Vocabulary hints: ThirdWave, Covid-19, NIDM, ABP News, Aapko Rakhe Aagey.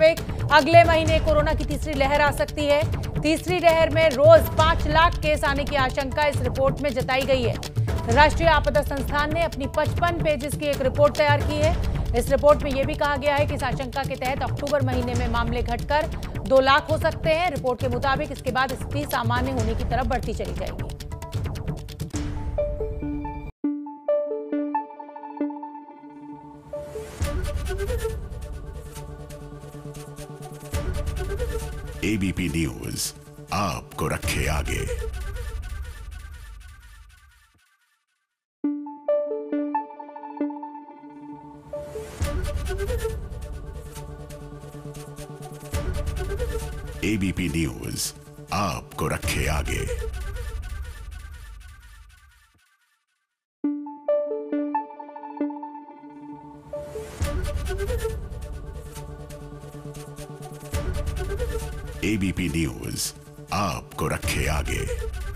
मुताबिक अगले महीने कोरोना की तीसरी लहर आ सकती है। तीसरी लहर में रोज 5 लाख केस आने की आशंका इस रिपोर्ट में जताई गई है। राष्ट्रीय आपदा संस्थान ने अपनी 55 पेजेस की एक रिपोर्ट तैयार की है। इस रिपोर्ट में यह भी कहा गया है कि इस आशंका के तहत अक्टूबर महीने में मामले घटकर 2 लाख हो सकते हैं। रिपोर्ट के मुताबिक इसके बाद स्थिति सामान्य होने की तरफ बढ़ती चली जाएगी। एबीपी न्यूज़ आपको रखे आगे। एबीपी न्यूज़ आपको रखे आगे। एबीपी न्यूज़ आपको रखे आगे।